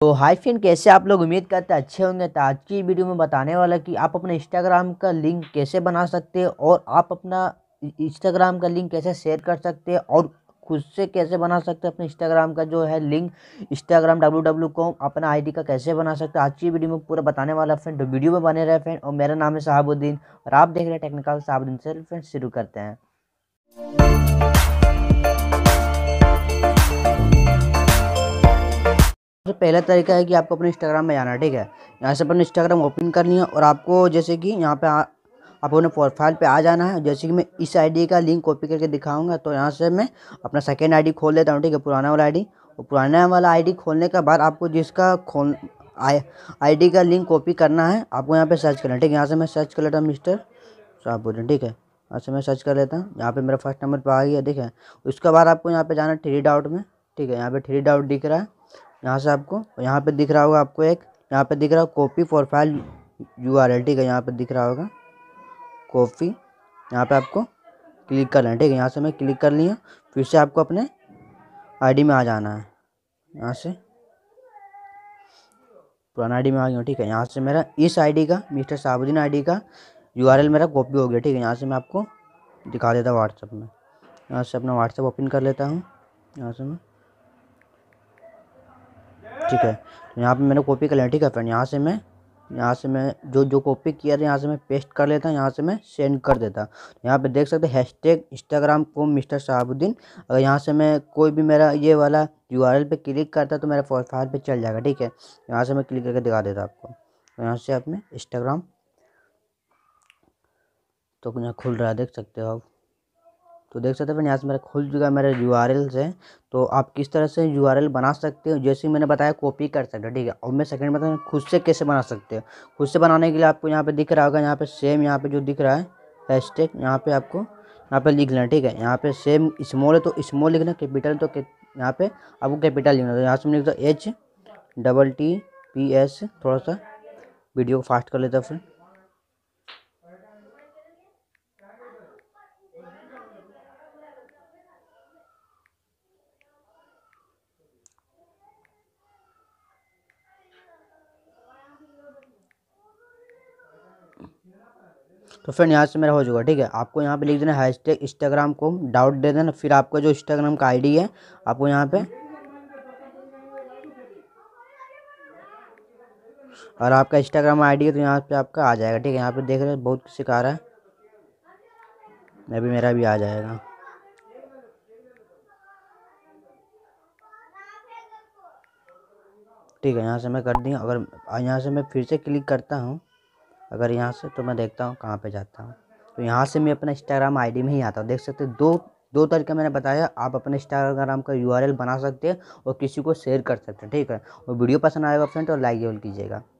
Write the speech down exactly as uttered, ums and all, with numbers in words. तो hi friend, कैसे आप लोग? उम्मीद करते हैं अच्छे होंगे। तो आज की वीडियो में बताने वाला कि आप अपना इंस्टाग्राम का लिंक कैसे बना सकते हैं और आप अपना इंस्टाग्राम का लिंक कैसे शेयर कर सकते हैं और खुद से कैसे बना सकते हैं अपने इंस्टाग्राम का जो है link, Instagram W W com अपना आईडी का कैसे बना सकते हैं। आज की वीडियो में पूरा बताने वाला फ्रेंड, तो वीडियो में बने रहे फ्रेंड। और मेरा नाम है साहबुद्दीन और आप देख रहे हैं टेक्निकल साहबुद्दीन से। फ्रेंड शुरू करते हैं। पहला तरीका है कि आपको अपने इंस्टाग्राम में जाना है, ठीक है। यहाँ से अपने इंस्टाग्राम ओपन करनी है और आपको जैसे कि यहाँ पे आ, आप अपने प्रोफाइल पे आ जाना है। जैसे कि मैं इस आईडी का लिंक कॉपी करके दिखाऊंगा, तो यहाँ से मैं अपना सेकेंड आईडी खोल लेता हूँ, ठीक है, पुराना वाला आईडी। और पुराना वाला आईडी खोलने के बाद आपको जिसका खोल आईडी का लिंक कॉपी करना है, आपको यहाँ पर सर्च करना है, ठीक है। यहाँ से मैं सर्च कर लेता हूँ मिस्टर साहबुद्दीन, ठीक है। यहाँ से मैं सर्च कर लेता हूँ, यहाँ पर मेरा फर्स्ट नंबर पर आ गया, ठीक है। उसके बाद आपको यहाँ पर जाना है थ्री डॉट में, ठीक है। यहाँ पर थ्री डॉट दिख रहा है, यहाँ से आपको यहाँ पे दिख रहा होगा, आपको एक यहाँ पे दिख रहा होगा कॉपी प्रोफाइल यूआरएल, ठीक है। यहाँ पे दिख रहा होगा कॉपी, यहाँ पे आपको क्लिक करना है, ठीक है। यहाँ से मैं क्लिक कर लिया, फिर से आपको अपने आईडी में आ जाना है। यहाँ से पुराना आईडी में आ गया, ठीक है। यहाँ से मेरा इस आईडी का, मिस्टर साहबुद्दीन आईडी का यूआरएल मेरा कॉपी हो गया, ठीक है। यहाँ से मैं आपको दिखा देता हूँ व्हाट्सएप में। यहाँ से अपना व्हाट्सएप ओपन कर लेता हूँ, यहाँ से मैं, ठीक है। तो यहाँ पे मैंने कॉपी कर लिया, ठीक है फ्रेंड। यहाँ से मैं यहाँ से मैं जो जो कॉपी किया था यहाँ से मैं पेस्ट कर लेता हूँ, यहाँ से मैं सेंड कर देता हूँ। यहाँ पे देख सकते हैं hashtag Instagram form mister Sahabuddin. अगर यहाँ से मैं कोई भी मेरा ये वाला यू आर एल पे क्लिक करता तो मेरा प्रोफाइल पे चल जाएगा, ठीक है। यहाँ से मैं क्लिक करके दिखा देता आपको। तो यहाँ से आपने इंस्टाग्राम तो यहाँ खुल रहा है, देख सकते हो आप। तो देख सकते हैं यहाँ से मेरा खुल चुका है मेरा यू आर एल से। तो आप किस तरह से यू आर एल बना सकते हो, जैसे मैंने बताया कॉपी कर सकते हो, ठीक है। और मैं सेकंड में बताऊँ खुद से कैसे बना सकते हो। खुद से बनाने के लिए आपको यहाँ पे दिख रहा होगा, यहाँ पे सेम यहाँ पे जो दिख रहा है हैशटैग, यहाँ पे आपको यहाँ पे लिख लेना, ठीक है। यहाँ पे सेम स्मॉल है तो स्मॉल लिखना, कैपिटल तो यहाँ पे आपको कैपिटल लिखना। तो यहाँ से मैं लिखता हूँ H double T P S. थोड़ा सा वीडियो को फास्ट कर लेता हूँ फिर। तो फ्रेंड यहाँ से मेरा हो जाएगा, ठीक है। आपको यहाँ पे लिख देना हैश टैग इंस्टाग्राम को डाउट दे देना, फिर आपका जो इंस्टाग्राम का आईडी है आपको यहाँ पे, और आपका इंस्टाग्राम आईडी है तो यहाँ पे आपका आ जाएगा, ठीक है। यहाँ पे देख रहे हैं बहुत सिखा रहा है, मैं भी मेरा भी आ जाएगा। ठीक है, यहाँ से मैं कर दिया। अगर यहाँ से मैं फिर से क्लिक करता हूँ, अगर यहाँ से, तो मैं देखता हूँ कहाँ पे जाता हूँ। तो यहाँ से मैं अपना इंस्टाग्राम आईडी में ही आता हूँ। देख सकते हैं दो दो तरीके मैंने बताया, आप अपने इंस्टाग्राम का यूआरएल बना सकते हैं और किसी को शेयर कर सकते हैं, ठीक है। और वीडियो पसंद आएगा फ्रेंड तो लाइक जरूर कीजिएगा।